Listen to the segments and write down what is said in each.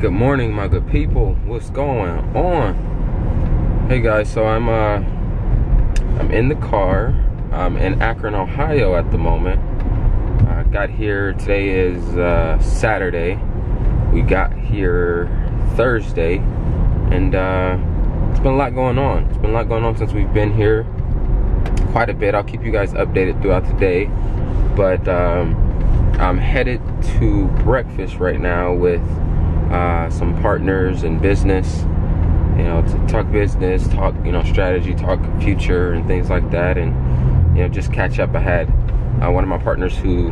Good morning, my good people. What's going on? Hey guys, so I'm in the car. I'm in Akron, Ohio at the moment. I got here, today is Saturday. We got here Thursday, and it's been a lot going on. It's been a lot going on since we've been here, quite a bit. I'll keep you guys updated throughout the day, but I'm headed to breakfast right now with some partners in business, you know, to talk business, talk, you know, strategy, talk future and things like that, and, you know, just catch up ahead. One of my partners who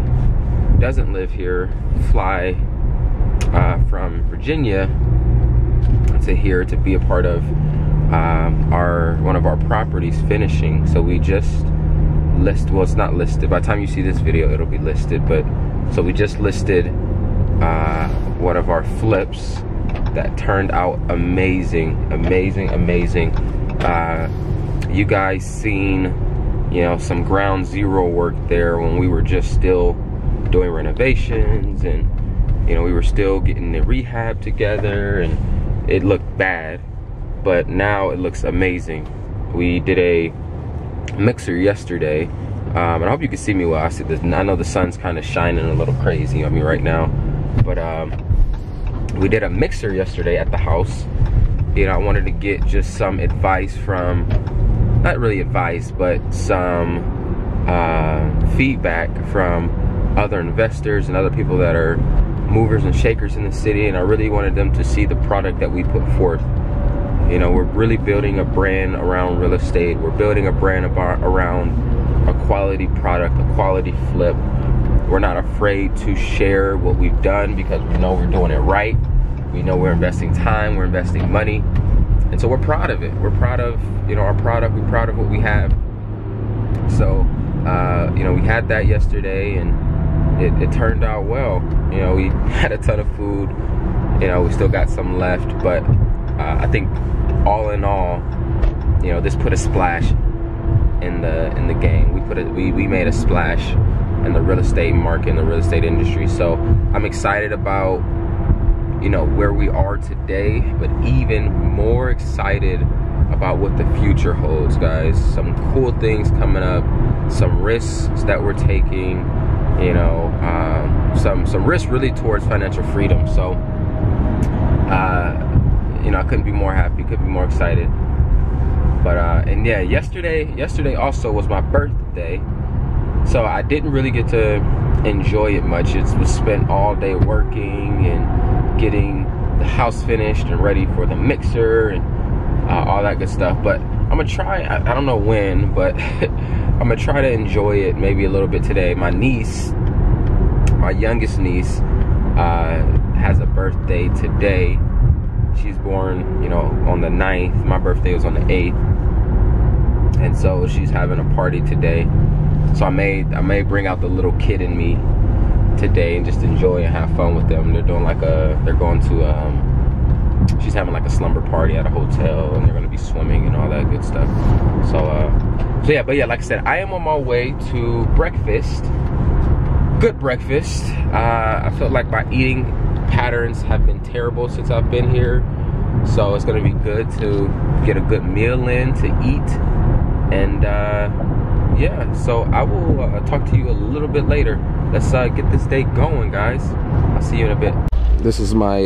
doesn't live here fly from Virginia to here to be a part of one of our properties finishing. So we just listed, well, it's not listed, by the time you see this video it'll be listed, but so we just listed one of our flips that turned out amazing. You guys seen, you know, some ground zero work there when we were just still doing renovations, and, you know, we were still getting the rehab together, and it looked bad, but now it looks amazing. We did a mixer yesterday, and I hope you can see me well. I see this, I know the sun's kind of shining a little crazy on me right now, but we did a mixer yesterday at the house. You know, I wanted to get just some advice from, not really advice, but some feedback from other investors and other people that are movers and shakers in the city, and I really wanted them to see the product that we put forth. You know, we're really building a brand around real estate. We're building a brand around a quality product, a quality flip. We're not afraid to share what we've done because we know we're doing it right. We know we're investing time, we're investing money, and so we're proud of it. We're proud of, you know, our product. We're proud of what we have. So you know, we had that yesterday, and it turned out well. You know, we had a ton of food. You know, we still got some left, but I think all in all, you know, this put a splash in the game. We made a splash in the real estate market, in the real estate industry. So I'm excited about, you know, where we are today, but even more excited about what the future holds, guys. Some cool things coming up, some risks that we're taking, you know, some risk really towards financial freedom. So, you know, I couldn't be more happy, couldn't be more excited. But, and yeah, yesterday also was my birthday. So I didn't really get to enjoy it much. It was spent all day working and getting the house finished and ready for the mixer and all that good stuff. But I'm gonna try, I don't know when, but I'm gonna try to enjoy it maybe a little bit today. My niece, my youngest niece, has a birthday today. She's born, you know, on the 9th. My birthday was on the 8th, and so she's having a party today. So I may bring out the little kid in me today and just enjoy and have fun with them. They're doing like a, they're going to, she's having like a slumber party at a hotel, and they're gonna be swimming and all that good stuff. So, so yeah, but yeah, like I said, I am on my way to breakfast. Good breakfast. I feel like my eating patterns have been terrible since I've been here, so it's gonna be good to get a good meal in, to eat, and yeah. So I will talk to you a little bit later. Let's get this day going, guys. I'll see you in a bit. This is my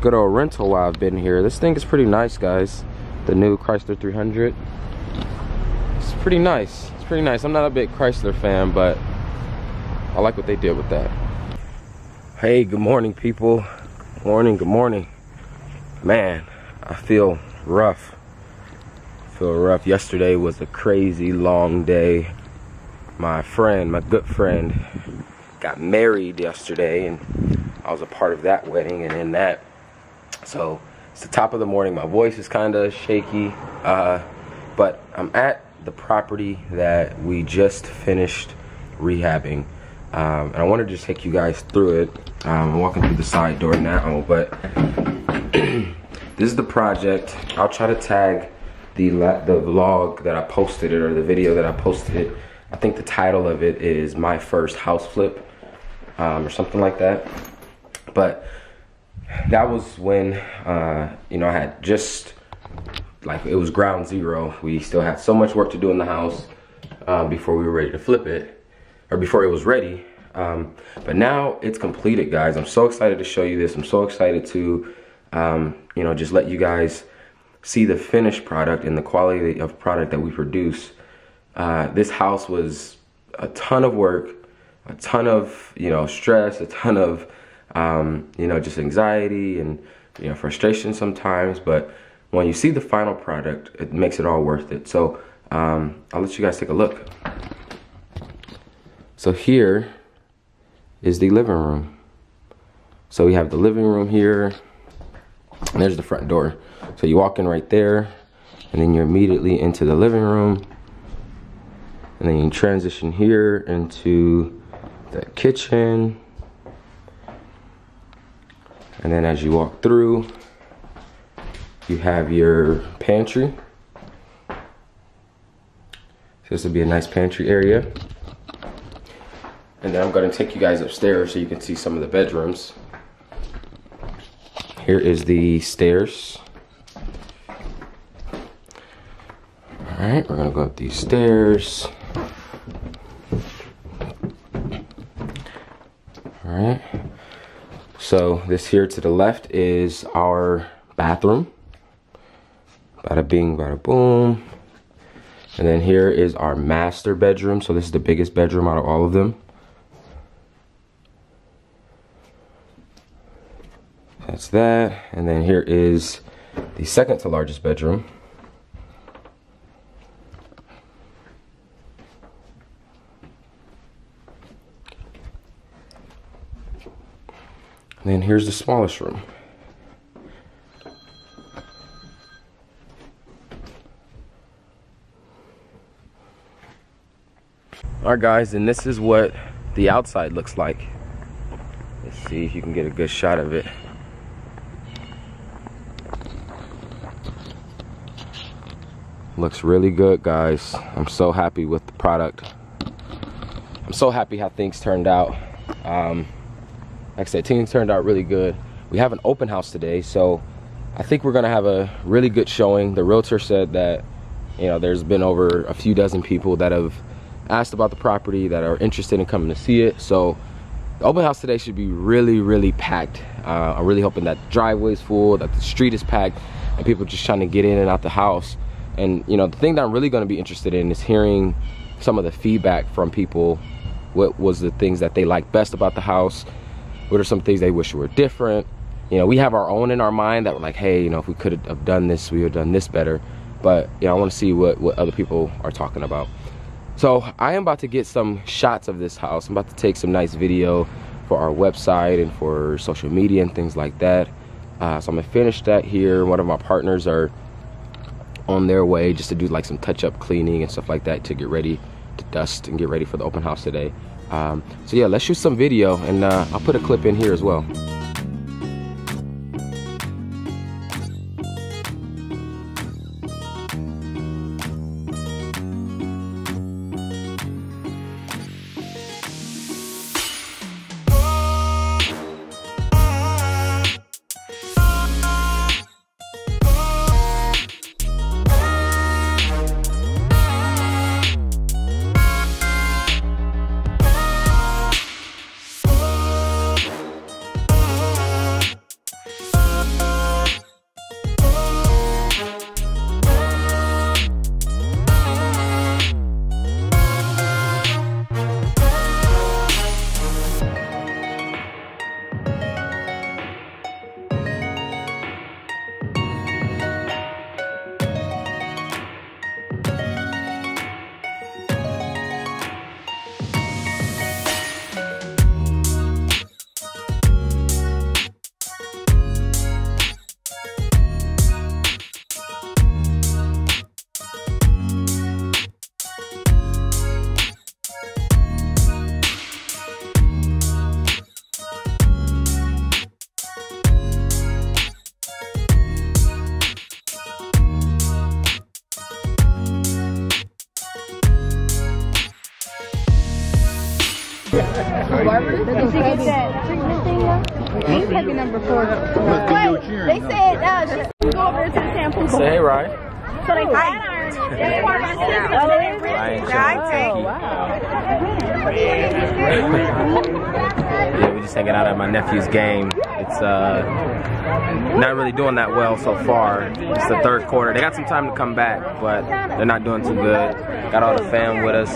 good old rental while I've been here. This thing is pretty nice, guys. The new Chrysler 300. It's pretty nice. It's pretty nice. I'm not a big Chrysler fan, but I like what they did with that. Hey, good morning, people. Morning, good morning. Man, I feel rough. I feel rough. Yesterday was a crazy long day. My friend, my good friend, got married yesterday, and I was a part of that wedding and in that. So it's the top of the morning. My voice is kind of shaky, but I'm at the property that we just finished rehabbing. And I wanted to just take you guys through it. I'm walking through the side door now, but this is the project. I'll try to tag the vlog that I posted it, or the video that I posted it. I think the title of it is My First House Flip, or something like that. But that was when, you know, I had just, like, it was ground zero. We still had so much work to do in the house before we were ready to flip it, or before it was ready. But now it's completed, guys. I'm so excited to show you this. I'm so excited to, you know, just let you guys see the finished product and the quality of product that we produce. This house was a ton of work, a ton of, you know, stress, a ton of, you know, just anxiety and, you know, frustration sometimes. But when you see the final product, it makes it all worth it. So I'll let you guys take a look. So here is the living room. So we have the living room here, and there's the front door. So you walk in right there, and then you're immediately into the living room. And then you transition here into the kitchen. And then as you walk through, you have your pantry. So this would be a nice pantry area. And then I'm gonna take you guys upstairs so you can see some of the bedrooms. Here is the stairs. All right, we're gonna go up these stairs. All right, so this here to the left is our bathroom. Bada bing, bada boom. And then here is our master bedroom. So this is the biggest bedroom out of all of them. That's that. And then here is the second to largest bedroom. And then here's the smallest room. All right, guys, and this is what the outside looks like. Let's see if you can get a good shot of it. Looks really good, guys. I'm so happy with the product. I'm so happy how things turned out. Like I said, things turned out really good. We have an open house today, so I think we're gonna have a really good showing. The realtor said that, you know, there's been over a few dozen people that have asked about the property, that are interested in coming to see it. So the open house today should be really, really packed. I'm really hoping that the driveway is full, that the street is packed, and people just trying to get in and out the house. And, you know, the thing that I'm really going to be interested in is hearing some of the feedback from people. What was the things that they liked best about the house? What are some things they wish were different? You know, we have our own in our mind that we're like, hey, you know, if we could have done this, we would have done this better. But, you know, I want to see what other people are talking about. So I am about to get some shots of this house. I'm about to take some nice video for our website and for social media and things like that. So I'm going to finish that here. One of my partners are on their way just to do like some touch-up cleaning and stuff like that to get ready to dust and get ready for the open house today. So yeah, let's shoot some video, and I'll put a clip in here as well. Peggy number 4. But they said she go over to the shampoo. Say right. So they flat iron it. That's part of my sister. Oh, wow. Yeah, we're just hanging out at my nephew's game. It's not really doing that well so far. It's the third quarter. They got some time to come back, but they're not doing too good. Got all the fam with us.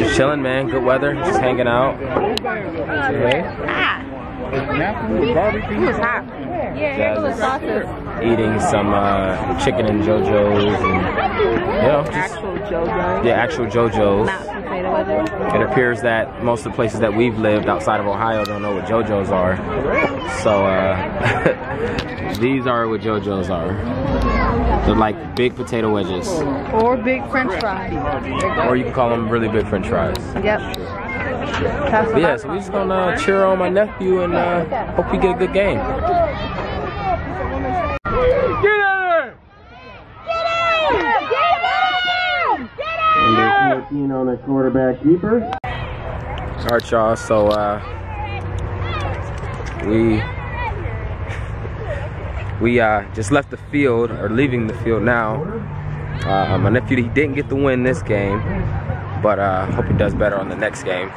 Just chilling, man. Good weather. Just hanging out. It was hot. Yeah, eating some chicken and JoJo's. And, you know, just, actual JoJo. Yeah, actual JoJo's. It appears that most of the places that we've lived outside of Ohio don't know what JoJo's are. So, these are what JoJo's are. They're like big potato wedges. Or big french fries. Or you can call them really big french fries. Yep. But yeah, so we're just gonna cheer on my nephew and hope we get a good game. On a quarterback keeper. Alright y'all, so we just left the field, or leaving the field now. My nephew, he didn't get the win this game, but hope he does better on the next game.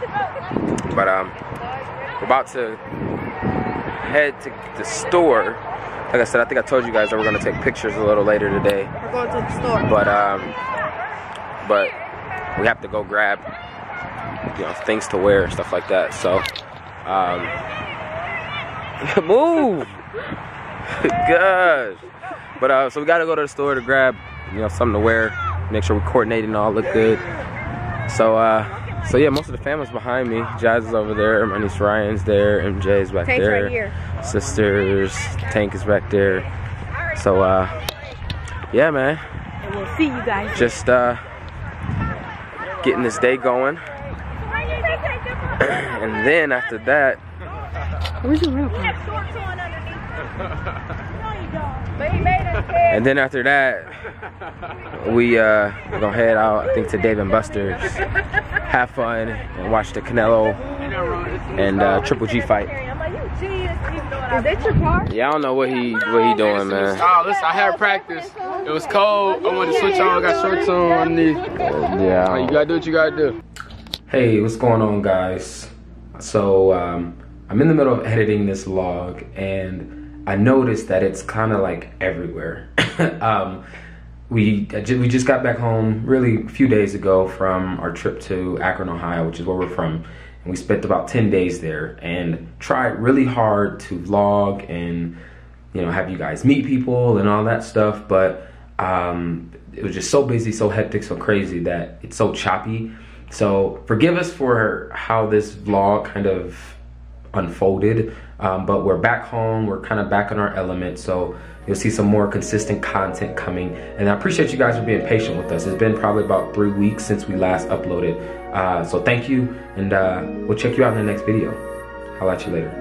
But we're about to head to the store. Like I said, I think I told you guys that we're gonna take pictures a little later today. We're going to the store. But we have to go grab, you know, things to wear and stuff like that. So, move, gosh. But so we gotta go to the store to grab, you know, something to wear. Make sure we coordinate and all look good. So, so yeah, most of the family's behind me. Jazz is over there. My niece Ryan's there. MJ's back Tank's there. Right here. Sisters, Tank is back there. So, yeah, man. And we'll see you guys. Just getting this day going, and then after that, and then after that, we're gonna head out, I think, to Dave and Buster's, have fun, and watch the Canelo and Triple G fight. Is that your car? Yeah, I don't know what he doing, man. Oh, listen, I had practice. It was cold. I wanted to switch on. I got shorts on underneath. Yeah. You gotta do what you gotta do. Hey, what's going on, guys? So I'm in the middle of editing this vlog, and I noticed that it's kind of like everywhere. We just got back home really a few days ago from our trip to Akron, Ohio, which is where we're from. And we spent about 10 days there and tried really hard to vlog and, you know, have you guys meet people and all that stuff, but it was just so busy, so hectic, so crazy that it's so choppy. So forgive us for how this vlog kind of unfolded, but we're back home. We're kind of back in our element, so you'll see some more consistent content coming. And I appreciate you guys for being patient with us. It's been probably about 3 weeks since we last uploaded. So thank you, and we'll check you out in the next video. Holla at you later.